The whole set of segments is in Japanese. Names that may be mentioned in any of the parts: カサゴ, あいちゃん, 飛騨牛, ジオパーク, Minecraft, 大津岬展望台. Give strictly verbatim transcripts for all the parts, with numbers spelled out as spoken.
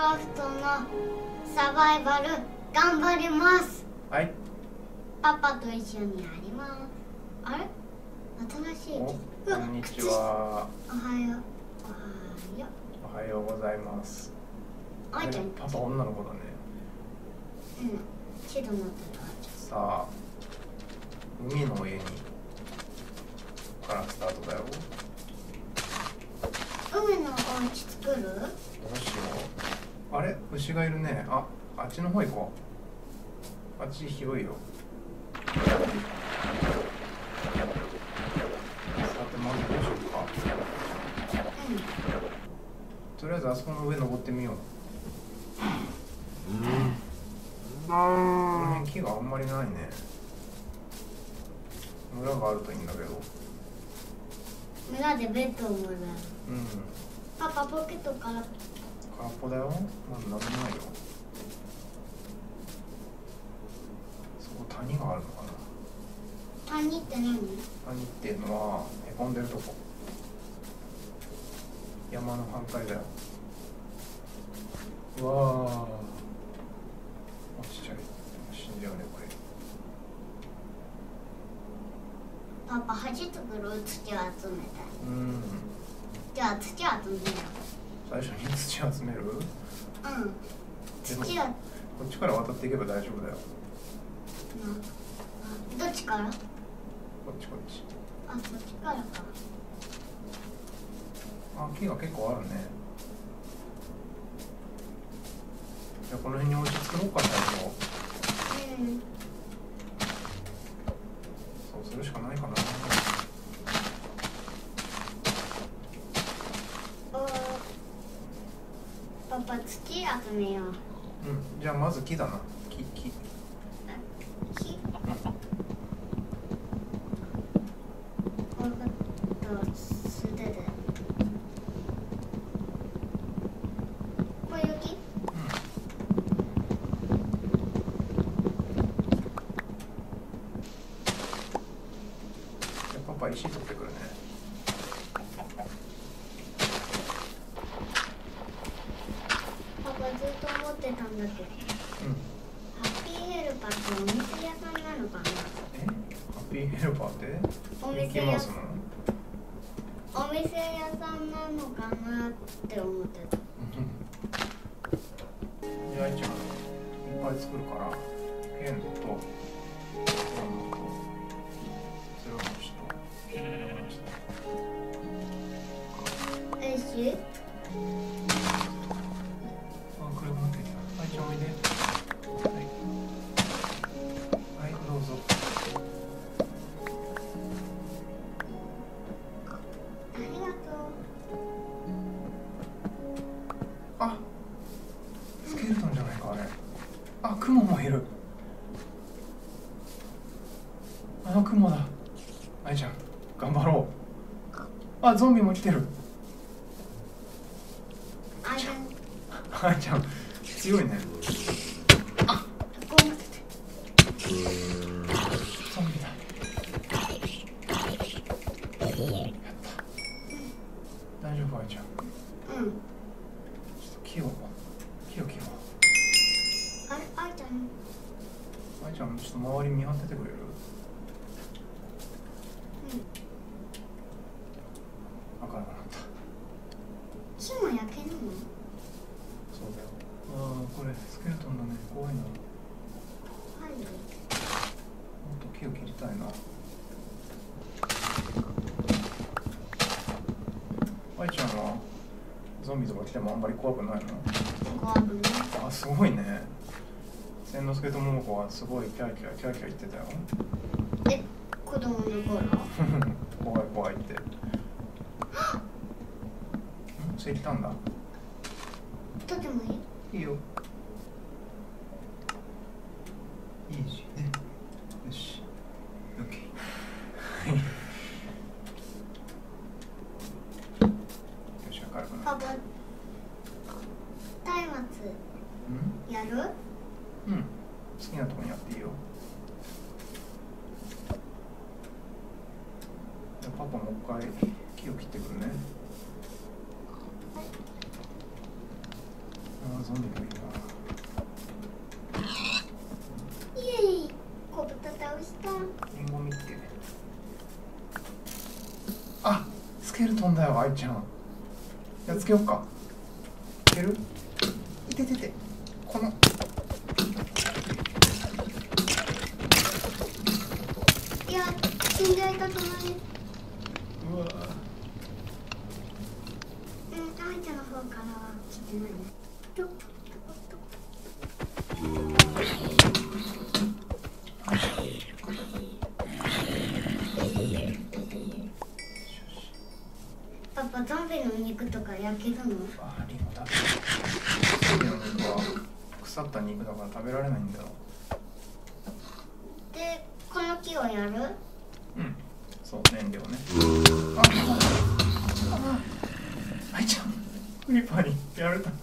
ラフトのサバイバル頑張ります。はい、パパと一緒にやります。あれ新しい。こんにちは。おはよう。おはようございます。あいちゃん、パパ女の子だね。うん、白になってる。さあ、海の家にからスタートだよ。海のお家作る？どうしよう。あれ、牛がいるね。あ、あっちの方行こう。あっち広いよ。さて、まずどうしようか。うん、とりあえずあそこの上登ってみよう。この辺木があんまりないね。村があるといいんだけど。村でベッドをもらう。うん。パパポケットから。空っぽだよ。もうなんもないよ。そこ谷があるのかな。谷って何？谷っていうのはへこんでるとこ。山の反対だよ。うわあ。パパ、走ってくる土を集めたい。うん。じゃあ土を集めよう。最初に土を集める？うん。土を。こっちから渡っていけば大丈夫だよ。どっちから？こっちこっち。あ、そっちからか。あ、木が結構あるね。じゃあこの辺にお家作ろうかな、もう。うん。そうするしかないかな。パパ、土集めよう。うん、じゃあまず木だな。木、木。木。石取ってくるね。パパずっと思ってたんだけど、うん、ハッピーヘルパーってお店屋さんなのかな。え、ハッピーヘルパーってお店屋さん、お店屋さんなのかなって思ってた。じゃあいちゃんいっぱい作るからペンと。あ、ゾンビも来てる。あいちゃん、あいちゃん強いね。あ、こうなってて。ゾンビだ。やった。大丈夫、あいちゃん。うん。ちょっと木を、木を木を。あれ、あいちゃん。あいちゃん、ちょっと周り見張っててくれる？ゾンビとか来てもあんまり怖くないの？怖くない。あ、すごいね。千之助と桃子はすごいキャーキャーキャーキャー言ってたよ。え、子供の頃。怖い怖いって。うん、それ言ったんだ。とってもいい？いいよ。いいしね。よし。オッケー。はい。パパ、松明やる？うん、好きなとこにやっていいよ。じゃあパパもう一回木を切ってくるね。ああ、ゾンんだよ愛ちゃん。やっつけよっか。いける？いててて。この。いや死んじゃいたくない。うわ。うん愛ちゃんの方からは来てないね。ちょっと。パパ、ゾンビの肉とか焼けたの？ありのだ。ゾンビの肉は腐った肉だから食べられないんだよ。で、この木をやる？うん、そう、燃料ね。あ、あ、愛ちゃん、クリーパーにやられた。助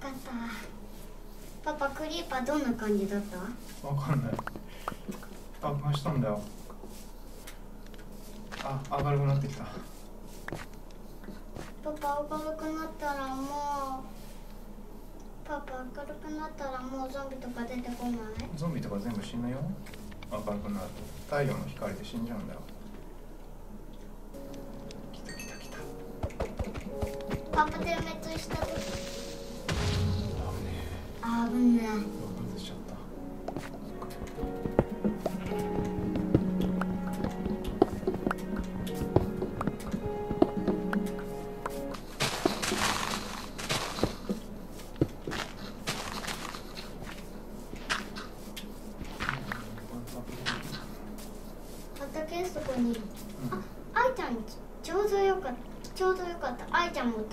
かった。パパ、クリーパーどんな感じだった？わかんない。爆破したんだよ。あ、明るくなってきた。パパ、明るくなったらもうパパ、明るくなったらもうゾンビとか出てこない？ゾンビとか全部死ぬよ。明るくなると太陽の光で死んじゃうんだよ。来た来た来た。パパ、点滅した時。あぶねえ。あぶねえ。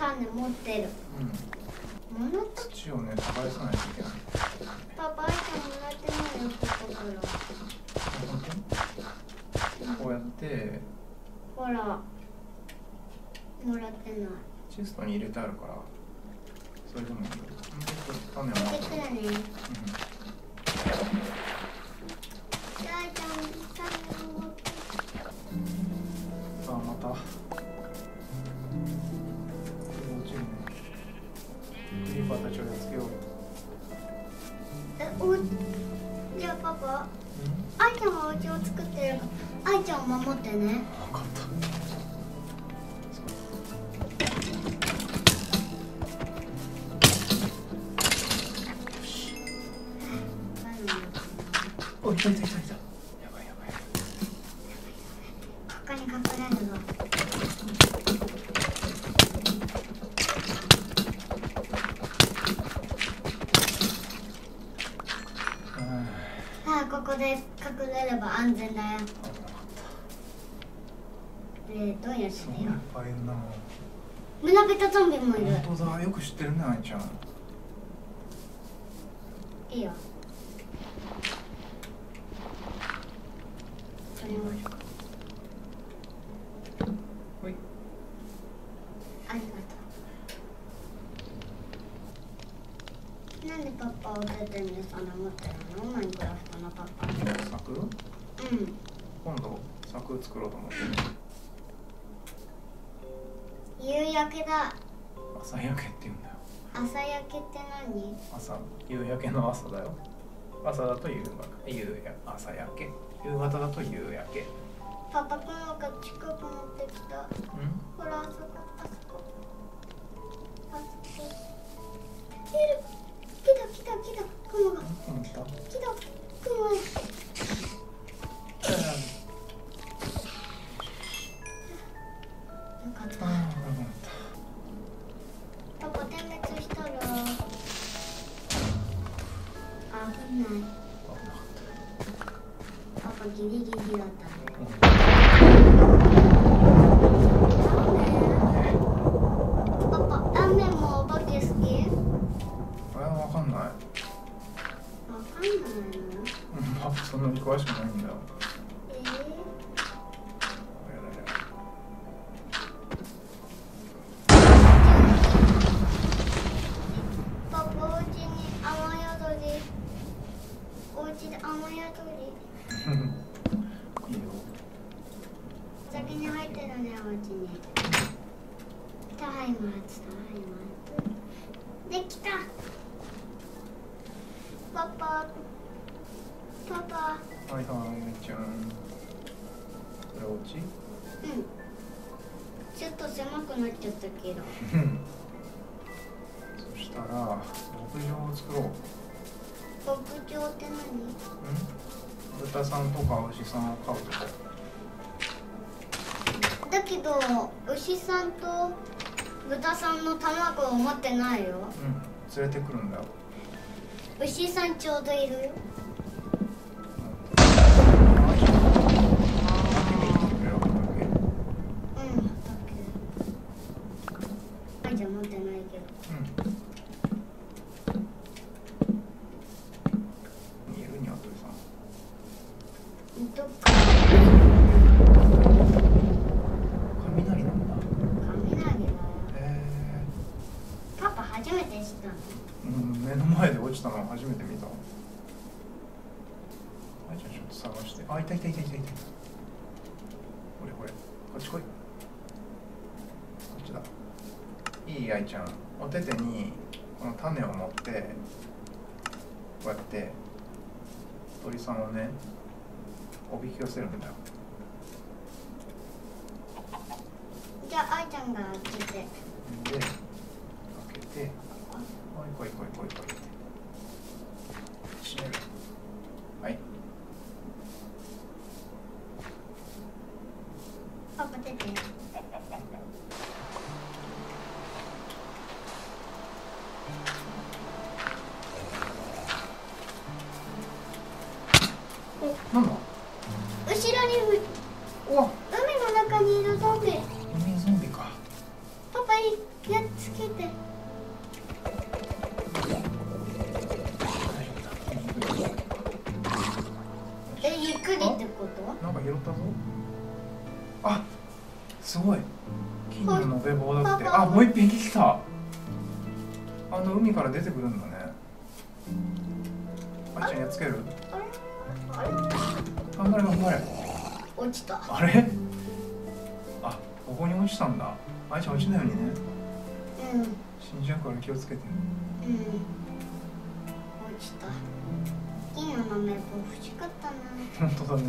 持ってる。うん。もらった。土をね、返さないといけない。パパ、愛ちゃんもらってないよ、ここから。こうやって。ほら。もらってない。チェストに入れてあるから。それでもいい。種を。だね。うん。愛ちゃん、種を持って。さあ、また。じゃあパパ、愛ちゃんはお家を作ってるから愛ちゃんを守ってね。分かった。おい、来た来た来た来た。やばいやばい。ここに隠れるぞ。ここで隠れれば安全だよ。え、どうやってよ。いっぱいいるな。胸べたゾンビもいる。本当だ、よく知ってるね、愛ちゃん。いいよ。それも。ほい。ありがとう。なんでパパを出てるんですかね、持ってるの、マインクラフト。柵？うん。今度柵作ろうと思って。夕焼けだ。朝焼けって言うんだよ。朝焼けって何？朝、夕焼けの朝だよ。朝だと夕焼け、夕や朝焼け、夕方だと夕焼け。パパ、雲が近くなってきた。うん？ほらあそこ、あそこ、あそこ。来た来た来た、雲が。雲来た。来た。雲。よかった。パパ、点滅したら。あ、危ない。パパ、ギリギリだったね。パパ、雨もお化け好き？あれはわかんない。わかんないの？そんなに詳しくないんだよ。ええー。やだやだ。パパ、お家に雨宿り。お家で雨宿り。いいよ。先に入ってたね、お家に。タイマー、タイマー。できた。パパ。パパ。はいはい、めちゃん。これ落ち？うん。ちょっと狭くなっちゃったけど。そしたら、牧場を作ろう。牧場って何？うん。豚さんとか牛さんを飼うとか。だけど、牛さんと豚さんの卵を持ってないよ。うん、連れてくるんだよ。牛さんちょうどいるよ。あ、いたいたいたいたいた。これこれ、こっち来い。こっちだ。いい愛ちゃん、お手手にこの種を持って、こうやって鳥さんをね、おびき寄せるんだ。じゃあ愛ちゃんが開けて。で、開けて、来い来い来い来い来い。閉める。はい。パパ出て。お、なんだ。後ろに海の中にいるゾンビ。海ゾンビか。パパにやっつけて。え、ゆっくりってこと？なんか拾ったぞ。あ、すごい。金魚のべぼうだって。あ、もう一匹来た。あの海から出てくるんだね。あいちゃんやっつける。あれ？頑張れ頑張れ。落ちた。あれ？あ、ここに落ちたんだ。あいちゃん落ちないようにね。うん。死んじゃうから気をつけて。うん。落ちた。金魚のべぼう欲しかったな。本当だね。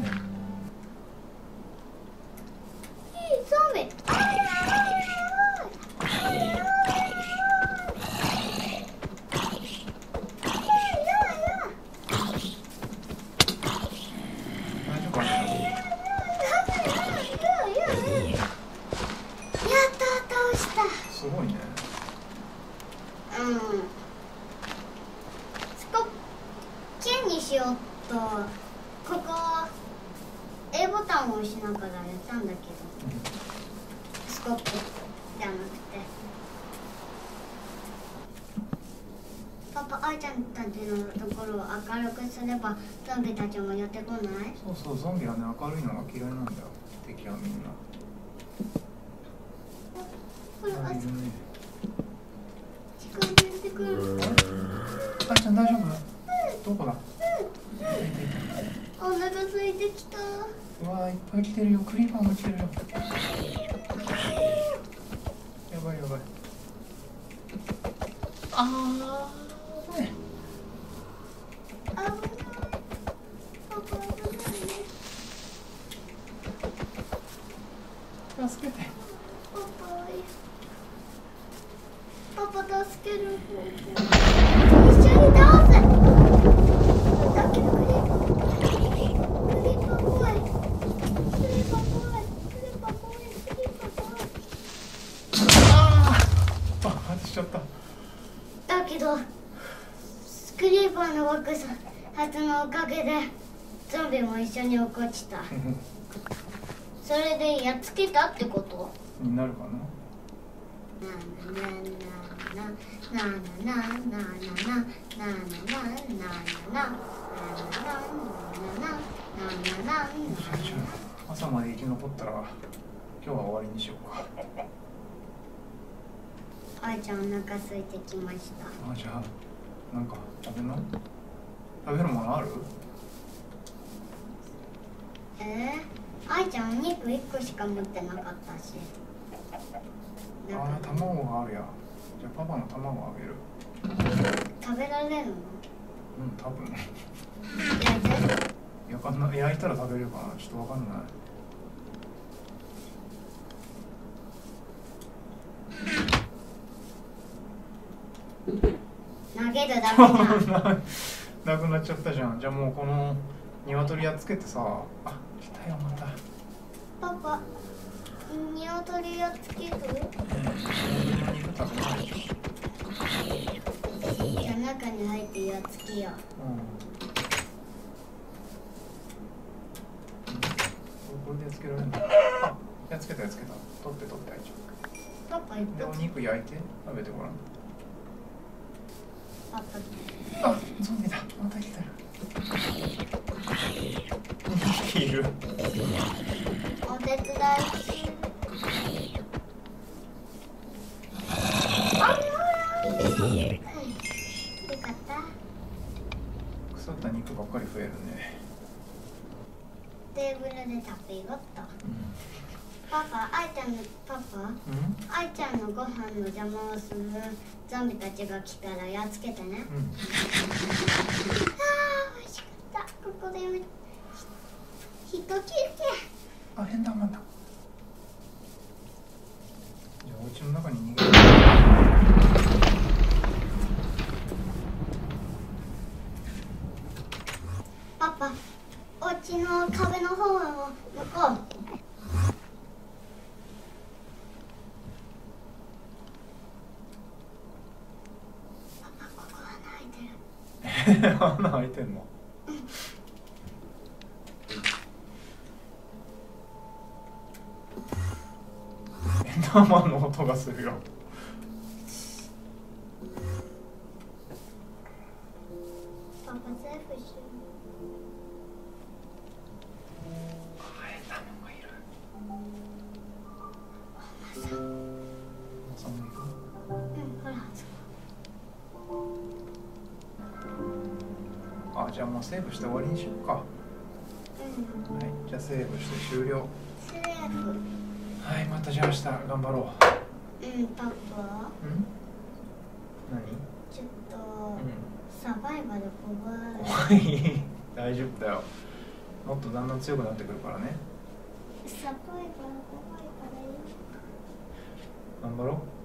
すればゾンビたちも寄ってこない？そうそう、ゾンビはね、明るいのが嫌いなんだよ、敵はみんな。これあいつ近寄ってくる。あいちゃん大丈夫？どこだ？お腹空いてきた。うわー、いっぱい来てるよ。クリーパーも来てるよ。やばいやばい。ああ。助けて。パパ、パパ助ける。一緒に倒せ。だけどクリーパー怖い。クリーパー怖い。クリーパー怖い。クリーパー怖い。ああ、外しちゃった。だけどクリーパーの爆発のおかげでゾンビも一緒に起こした。それでやっつけたってことになるかな。朝まで生き残ったら今日は終わりにしようか。あーちゃん、お腹空いてきました。あーちゃん、なんか食べな食べるものある？えーあいちゃん、お肉いっこしか持ってなかったし。ああ、卵があるや。じゃあパパの卵あげる。食べられるの？うん、多分。いや、わかんない。焼いたら食べれるかな、ちょっとわかんない。投げるだけだ。なくなっちゃったじゃん。じゃあもうこの鶏やっつけてさ。あ、来たよまた。パパ、鶏やっつける？うん。肉食べないでしょ。じゃあ中に入ってやっつけよう。うん。これでやっつけられるの？あ、やっつけたやっつけた。取って取ってあいちゃう。でお肉焼いて食べてごらん。あ、ゾンビだ。また来た。にひきいる。お手伝い。あら。よかった。腐った肉ばっかり増えるね。テーブルで食べよっと。パパ、あいちゃんのパパ、あいちゃんのご飯の邪魔をするゾンビたちが来たらやっつけてね。うん、ああ、美味しかった。ここでひ一休憩。あ、変だまだ。じゃあお家の中に逃げる。パパ。お家の壁の方は向こう。パパ、ここ穴開いてる。穴開いてんの。生の音がするよ。パパ、全部一緒。じゃあもうセーブして終わりにしようか。うん、はい、じゃあセーブして終了。セーブ。はい、またじゃあ明日頑張ろう。うん、パパ。うん。何？ちょっと、うん、サバイバル怖い。怖い。大丈夫だよ。もっとだんだん強くなってくるからね。サバイバル怖いからいい。頑張ろう。